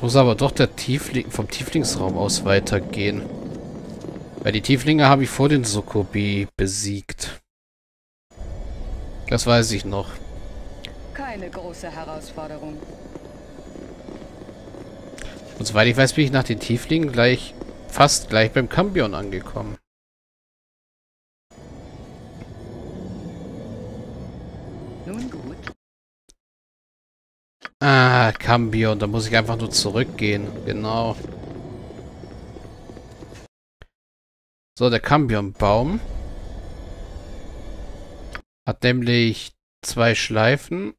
Es muss aber doch der Tiefling vom Tieflingsraum aus weitergehen. Weil die Tieflinge habe ich vor den Succubi besiegt. Das weiß ich noch. Keine große Herausforderung. Und soweit ich weiß, bin ich nach den Tieflingen fast gleich beim Kambion angekommen. Nun gut. Ah, Kambion, da muss ich einfach nur zurückgehen. Genau. So, der Kambionbaum hat nämlich 2 Schleifen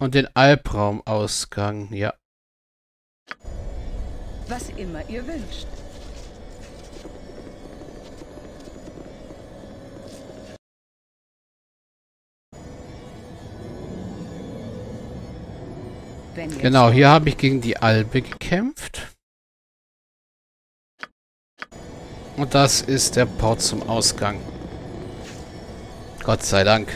und den Albraumausgang, ja. Was immer ihr wünscht. Genau, hier habe ich gegen die Albe gekämpft. Und das ist der Port zum Ausgang. Gott sei Dank.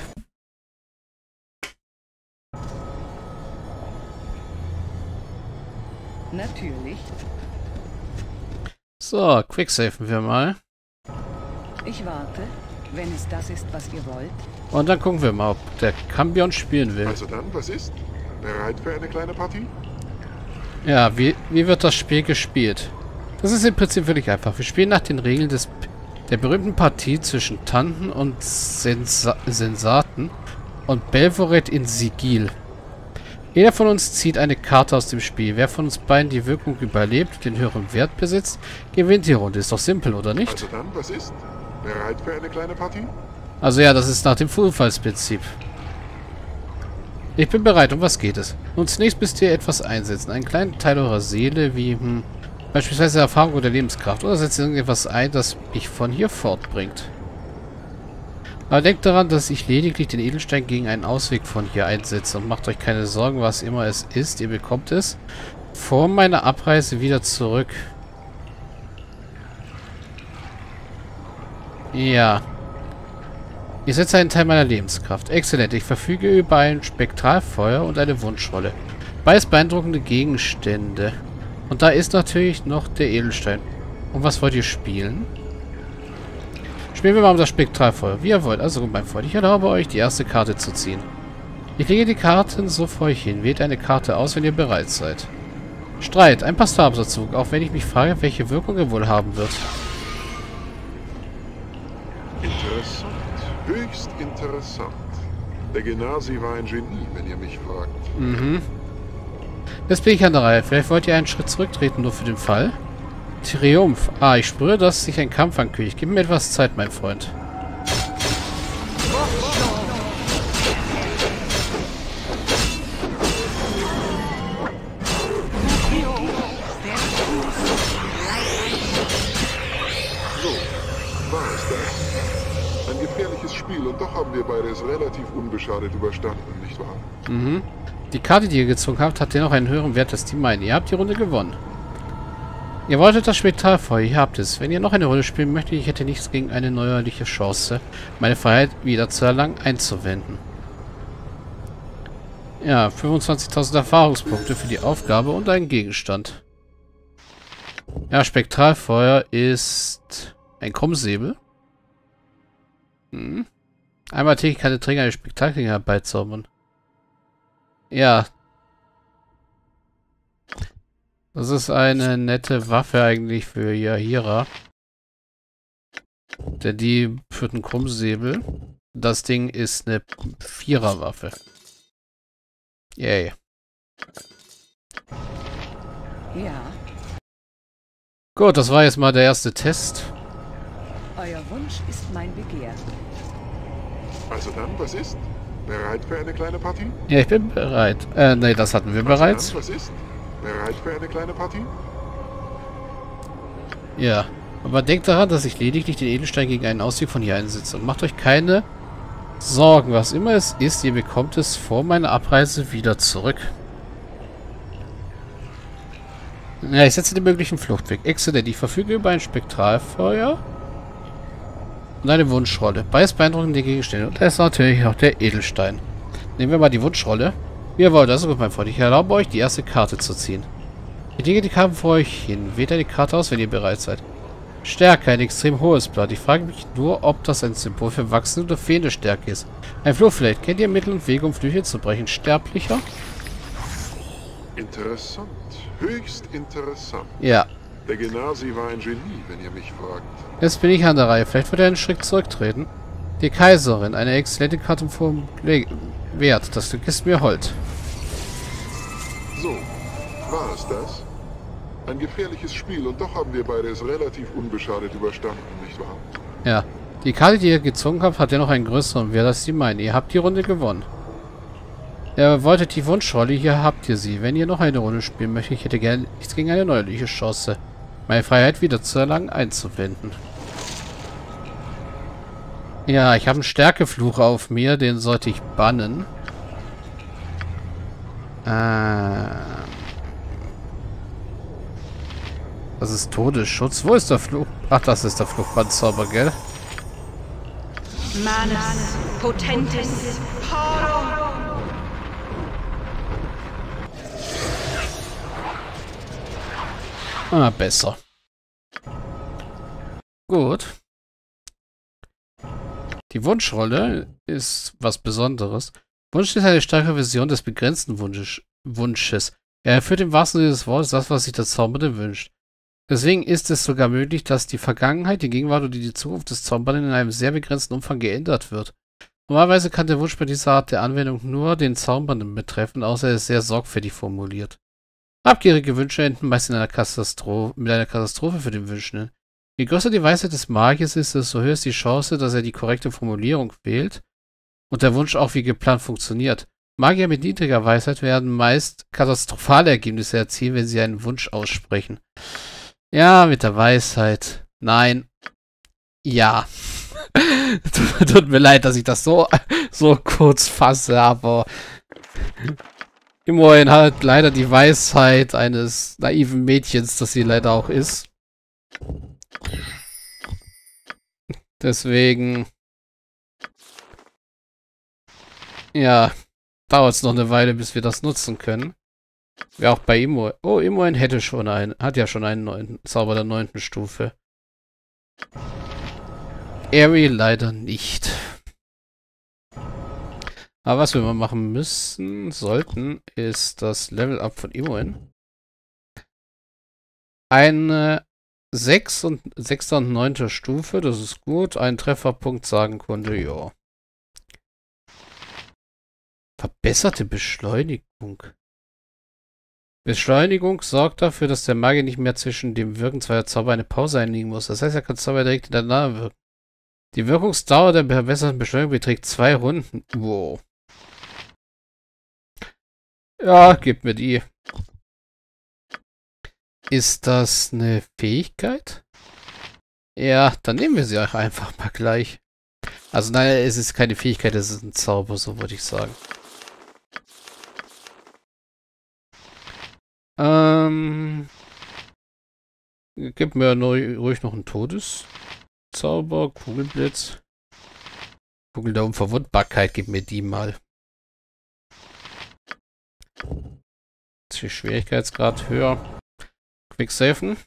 Natürlich. So, quicksafen wir mal. Ich warte, wenn es das ist, was ihr wollt. Und dann gucken wir mal, ob der Kambion spielen will. Also dann, was ist? Bereit für eine kleine Partie? Ja, wie wird das Spiel gespielt? Das ist im Prinzip völlig einfach. Wir spielen nach den Regeln der berühmten Partie zwischen Tanten und Sensaten und Belvoret in Sigil. Jeder von uns zieht eine Karte aus dem Spiel. Wer von uns beiden die Wirkung überlebt und den höheren Wert besitzt, gewinnt die Runde. Ist doch simpel, oder nicht? Also dann, was ist? Bereit für eine kleine Partie? Also ja, das ist nach dem Zufallsprinzip. Ich bin bereit, um was geht es? Nun zunächst müsst ihr etwas einsetzen. Einen kleinen Teil eurer Seele, wie beispielsweise Erfahrung oder Lebenskraft. Oder setzt irgendetwas ein, das mich von hier fortbringt. Aber denkt daran, dass ich lediglich den Edelstein gegen einen Ausweg von hier einsetze. Und macht euch keine Sorgen, was immer es ist. Ihr bekommt es vor meiner Abreise wieder zurück. Ja. Ich setze einen Teil meiner Lebenskraft. Exzellent. Ich verfüge über ein Spektralfeuer und eine Wunschrolle. Beides beeindruckende Gegenstände. Und da ist natürlich noch der Edelstein. Und was wollt ihr spielen? Spielen wir mal um das Spektralfeuer. Wie ihr wollt. Also gut, mein Freund. Ich erlaube euch, die erste Karte zu ziehen. Ich lege die Karten so vor euch hin. Wählt eine Karte aus, wenn ihr bereit seid. Streit. Ein Pastabsatzzug. Auch wenn ich mich frage, welche Wirkung er wohl haben wird. Interessant. Höchst interessant. Der Genasi war ein Genie, wenn ihr mich fragt. Mhm. Jetzt bin ich an der Reihe. Vielleicht wollt ihr einen Schritt zurücktreten, nur für den Fall. Triumph. Ah, ich spüre, dass sich ein Kampf ankündigt. Gib mir etwas Zeit, mein Freund. So, war es das. Ein gefährliches Spiel und doch haben wir beides relativ unbeschadet überstanden, nicht wahr? Mhm. Die Karte, die ihr gezogen habt, hat dennoch einen höheren Wert als die meine. Ihr habt die Runde gewonnen. Ihr wolltet das Spektralfeuer, ihr habt es. Wenn ihr noch eine Runde spielen möchtet, ich hätte nichts gegen eine neuerliche Chance, meine Freiheit wieder zu erlangen, einzuwenden. Ja, 25.000 Erfahrungspunkte für die Aufgabe und einen Gegenstand. Ja, Spektralfeuer ist ein Krummsäbel. Hm. Einmal täglich kann der Träger eine Spektakel herbeizaubern. Ja. Das ist eine nette Waffe eigentlich für Jahira. Denn die führt einen Krummsäbel. Das Ding ist eine 4er-Waffe. Yay. Ja. Gut, das war jetzt mal der erste Test. Euer Wunsch ist mein Begehr. Also dann, was ist? Bereit für eine kleine Partie? Ja, ich bin bereit. Nee, das hatten wir bereits. Was ist? Bereit für eine kleine Partie? Ja. Aber denkt daran, dass ich lediglich den Edelstein gegen einen Ausweg von hier einsetze. Und macht euch keine Sorgen. Was immer es ist, ihr bekommt es vor meiner Abreise wieder zurück. Ja, ich setze den möglichen Fluchtweg. Exzellent. Ich verfüge über ein Spektralfeuer. Und eine Wunschrolle. Beides beeindruckende Gegenstände. Und da ist natürlich noch der Edelstein. Nehmen wir mal die Wunschrolle. Wie ihr wollt, das ist mein Freund. Ich erlaube euch, die erste Karte zu ziehen. Ich lege die Karten vor euch hin. Wählt eine Karte aus, wenn ihr bereit seid. Stärke, ein extrem hohes Blatt. Ich frage mich nur, ob das ein Symbol für wachsende oder fehlende Stärke ist. Ein Fluch vielleicht. Kennt ihr Mittel und Wege, um Flüche zu brechen? Sterblicher? Interessant. Höchst interessant. Ja. Der Genasi war ein Genie, wenn ihr mich fragt. Jetzt bin ich an der Reihe. Vielleicht wird er einen Schritt zurücktreten. Die Kaiserin. Eine exzellente Karte vom Wert. Das Glück ist mir hold. So. War es das? Ein gefährliches Spiel und doch haben wir beide es relativ unbeschadet überstanden, nicht wahr? Ja. Die Karte, die ihr gezogen habt, hat ja noch einen größeren Wert, als sie meinen. Ihr habt die Runde gewonnen. Ihr wolltet die Wunschrolle, hier habt ihr sie. Wenn ihr noch eine Runde spielen möchtet, ich hätte gerne nichts gegen eine neuerliche Chance. Meine Freiheit wieder zu erlangen, einzublenden. Ja, ich habe einen Stärkefluch auf mir, den sollte ich bannen. Das ist Todesschutz. Wo ist der Fluch? Ach, das ist der Fluchbandzauber, gell? Manus potentes paro. Ah, besser. Gut. Die Wunschrolle ist was Besonderes. Wunsch ist eine starke Vision des begrenzten Wunsches. Er erfüllt im wahrsten Sinne des Wortes das, was sich der Zaubernde wünscht. Deswegen ist es sogar möglich, dass die Vergangenheit, die Gegenwart oder die Zukunft des Zauberers in einem sehr begrenzten Umfang geändert wird. Normalerweise kann der Wunsch bei dieser Art der Anwendung nur den Zaubernden betreffen, außer er ist sehr sorgfältig formuliert. Habgierige Wünsche enden meist in einer Katastrophe für den Wünschenden. Je größer die Weisheit des Magiers ist, desto höher ist die Chance, dass er die korrekte Formulierung wählt und der Wunsch auch wie geplant funktioniert. Magier mit niedriger Weisheit werden meist katastrophale Ergebnisse erzielen, wenn sie einen Wunsch aussprechen. Ja, mit der Weisheit. Nein. Ja. Tut mir leid, dass ich das so kurz fasse, aber Imoen hat leider die Weisheit eines naiven Mädchens, das sie leider auch ist. Deswegen ja, dauert es noch eine Weile, bis wir das nutzen können. Ja, auch bei Imoen. Oh, Imoen hätte schon einen. Hat ja schon einen neuen Zauber der 9. Stufe. Aerie leider nicht. Aber was wir mal machen müssen, sollten, ist das Level Up von Imoen. Eine 6. und 9. Stufe, das ist gut. Ein Trefferpunkt Sagenkunde, ja. Verbesserte Beschleunigung. Beschleunigung sorgt dafür, dass der Magier nicht mehr zwischen dem Wirken zweier Zauber eine Pause einlegen muss. Das heißt, er kann Zauber direkt hintereinander wirken. Die Wirkungsdauer der verbesserten Beschleunigung beträgt 2 Runden. Wow. Ja, gib mir die. Ist das eine Fähigkeit? Ja, dann nehmen wir sie auch einfach mal gleich. Also nein, es ist keine Fähigkeit, es ist ein Zauber, so würde ich sagen. Gib mir ruhig noch einen Todeszauber, Kugelblitz. Kugel der Unverwundbarkeit, gib mir die mal. Schwierigkeitsgrad höher. Quicksafen.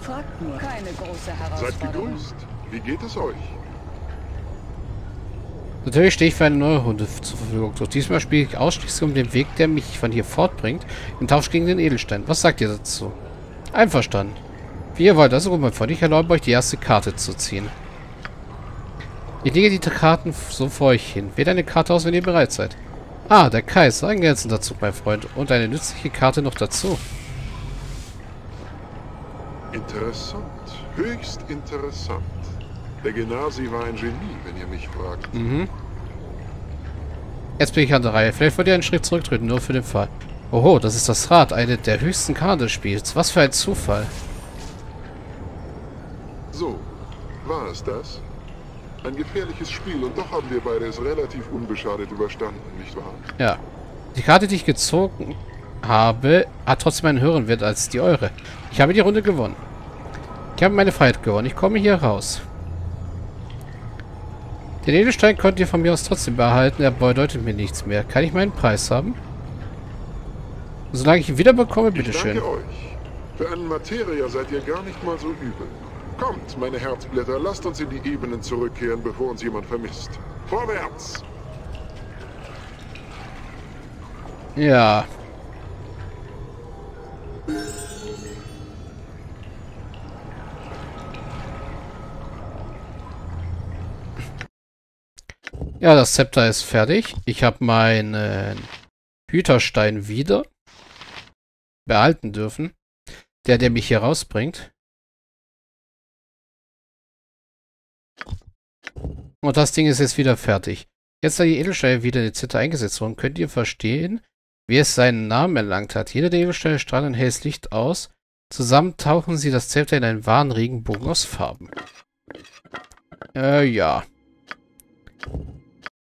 Fragt nur. Keine große Herausforderung. Seid gegrüßt. Wie geht es euch? Natürlich stehe ich für eine neue Runde zur Verfügung. Doch diesmal spiele ich ausschließlich um den Weg, der mich von hier fortbringt, im Tausch gegen den Edelstein. Was sagt ihr dazu? Einverstanden. Wie ihr wollt, also gut, mein Freund. Ich erlaube euch, die erste Karte zu ziehen. Ich lege die Karten so vor euch hin. Wählt eine Karte aus, wenn ihr bereit seid. Ah, der Kaiser. Ein glänzender Zug, mein Freund. Und eine nützliche Karte noch dazu. Interessant. Höchst interessant. Der Genasi war ein Genie, wenn ihr mich fragt. Mhm. Jetzt bin ich an der Reihe. Vielleicht wollt ihr einen Schritt zurücktreten, nur für den Fall. Oho, das ist das Rad, eine der höchsten Karten des Spiels. Was für ein Zufall. So, war es das? Ein gefährliches Spiel und doch haben wir beide es relativ unbeschadet überstanden, nicht wahr? Ja. Die Karte, die ich gezogen habe, hat trotzdem einen höheren Wert als die eure. Ich habe die Runde gewonnen. Ich habe meine Freiheit gewonnen. Ich komme hier raus. Den Edelstein könnt ihr von mir aus trotzdem behalten. Er bedeutet mir nichts mehr. Kann ich meinen Preis haben? Solange ich ihn wiederbekomme, bitteschön. Ich danke euch. Für einen Materia seid ihr gar nicht mal so übel. Kommt, meine Herzblätter, lasst uns in die Ebenen zurückkehren, bevor uns jemand vermisst. Vorwärts! Ja. Ja, das Zepter ist fertig. Ich habe meinen Hüterstein wieder behalten dürfen. Der mich hier rausbringt. Und das Ding ist jetzt wieder fertig. Jetzt, da die Edelsteine wieder in die Zitter eingesetzt wurden, könnt ihr verstehen, wie es seinen Namen erlangt hat. Jeder der Edelsteine strahlt ein helles Licht aus. Zusammen tauchen sie das Zepter in einen wahren Regenbogen aus Farben. Ja.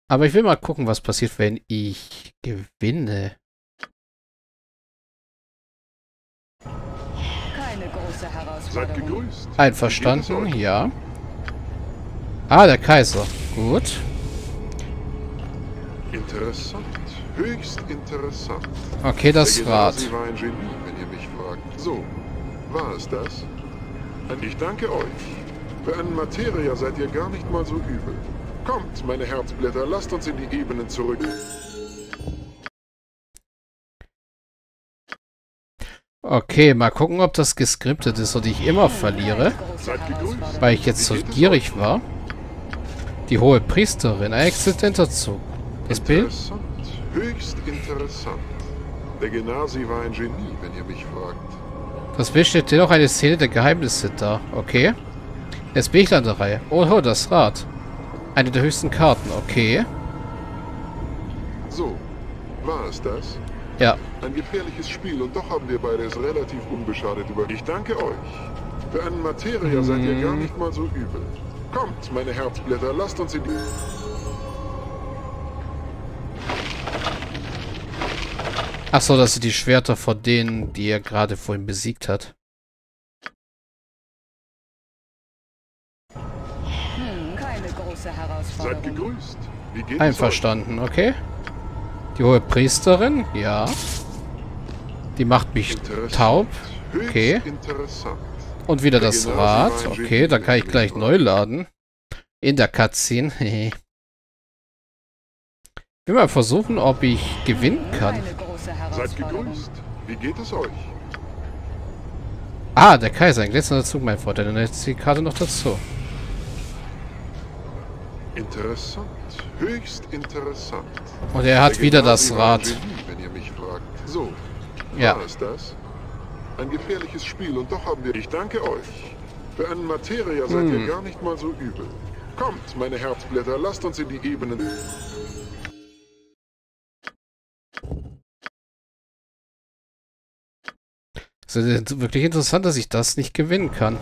Aber ich will mal gucken, was passiert, wenn ich gewinne. Keine große Herausforderung. Einverstanden, ja. Ah, der Kaiser. Gut. Interessant. Höchst interessant. Okay, das Rad. Sie war ein Genie, wenn ihr mich fragt. So, war es das? Und ich danke euch. Für einen Materia seid ihr gar nicht mal so übel. Kommt, meine Herzblätter, lasst uns in die Ebenen zurück. Okay, mal gucken, ob das geskriptet ist und ich immer verliere. Weil ich jetzt so gierig war. Die hohe Priesterin, ein exzellenter Zug. Das Bild? Höchst interessant. Der Genasi war ein Genie, wenn ihr mich fragt. Das Bild steht dennoch eine Szene der Geheimnisse da. Okay. Jetzt bin ich an der Reihe. Oh, das Rad. Eine der höchsten Karten, okay. So, war es das? Ja. Ein gefährliches Spiel und doch haben wir beide es relativ unbeschadet über. Ich danke euch. Für einen Materia seid ihr gar nicht mal so übel. Kommt, meine Herzblätter, lasst uns in die... Achso, das sind die Schwerter von denen, die er gerade vorhin besiegt hat. Seid gegrüßt. Wie geht's? Einverstanden, okay. Die hohe Priesterin, ja. Die macht mich taub, okay. Und wieder das Rad, okay. Dann kann ich gleich neu laden. In der Cutscene, hehe. Ich will mal versuchen, ob ich gewinnen kann. Seid gegrüßt. Wie geht es euch? Ah, der Kaiser, ein glänzender Zug, mein Freund. Dann ist die Karte noch dazu. Interessant, höchst interessant. Und er hat wieder das Rad. Wenn ihr mich fragt. So, ja. War es das? Ein gefährliches Spiel und doch haben wir... Ich danke euch. Für einen Materia seid ihr gar nicht mal so übel. Kommt, meine Herzblätter, lasst uns in die Ebenen... Es ist wirklich interessant, dass ich das nicht gewinnen kann.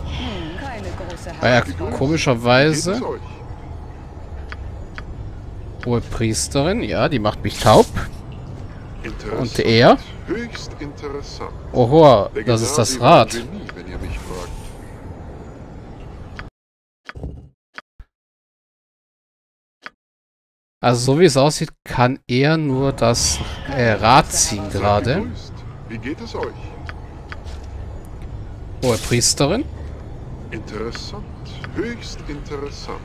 Weil er komischerweise... Hohe Priesterin, ja, die macht mich taub. Und er. Höchst interessant. Oho, das ist das Rad. Genie, wenn ihr mich fragt. Also so wie es aussieht, kann er nur das Rad ziehen gerade. Wie geht es euch? Hohe Priesterin. Interessant. Höchst interessant.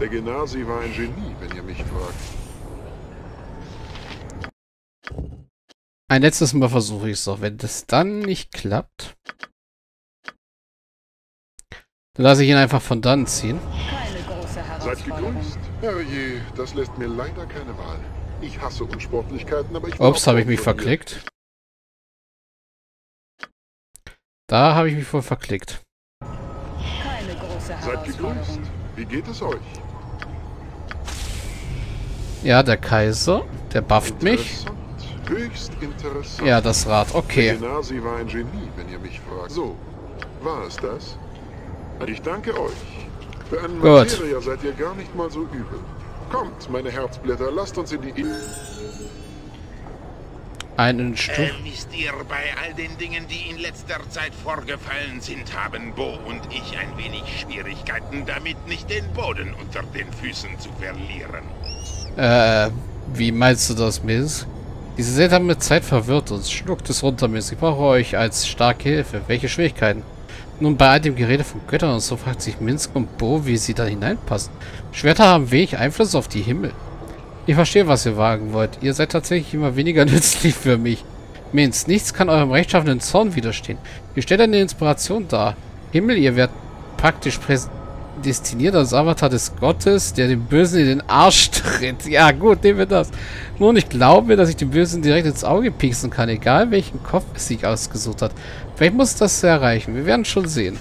Der Genasi war ein Genie, wenn ihr mich fragt. Ein letztes Mal versuche ich es doch. Wenn das dann nicht klappt, dann lasse ich ihn einfach von dann ziehen. Seid gegrüßt. Herrje, das lässt mir leider keine Wahl. Ich hasse Unsportlichkeiten, aber ich... Ups, habe ich mich verklickt. Da habe ich mich wohl verklickt. Seid gegrüßt. Wie geht es euch? Ja, der Kaiser, der bufft mich. Höchst interessant. Ja, das Rad, okay. Genasi war ein Genie, wenn ihr mich fragt. So, war es das? Ich danke euch. Für einen Materia seid ihr gar nicht mal so übel. Kommt, meine Herzblätter, lasst uns in die... Einen Stuhl. Wisst ihr, bei all den Dingen, die in letzter Zeit vorgefallen sind, haben Bo und ich ein wenig Schwierigkeiten damit, nicht den Boden unter den Füßen zu verlieren. Wie meinst du das, Miss? Diese seltsame Zeit verwirrt uns. Schluckt es runter, Miss. Ich brauche euch als starke Hilfe. Welche Schwierigkeiten? Nun, bei all dem Gerede von Göttern und so fragt sich Minsk und Bo, wie sie da hineinpassen. Schwerter haben wenig Einfluss auf die Himmel. Ich verstehe, was ihr wagen wollt. Ihr seid tatsächlich immer weniger nützlich für mich. Minsk, nichts kann eurem rechtschaffenen Zorn widerstehen. Ihr stellt eine Inspiration dar. Himmel, ihr werdet praktisch prädestiniert als Avatar des Gottes, der dem Bösen in den Arsch tritt. Ja gut, nehmen wir das. Nun, ich glaube, dass ich dem Bösen direkt ins Auge pieksen kann, egal welchen Kopf es sich ausgesucht hat. Vielleicht muss das erreichen. Wir werden schon sehen.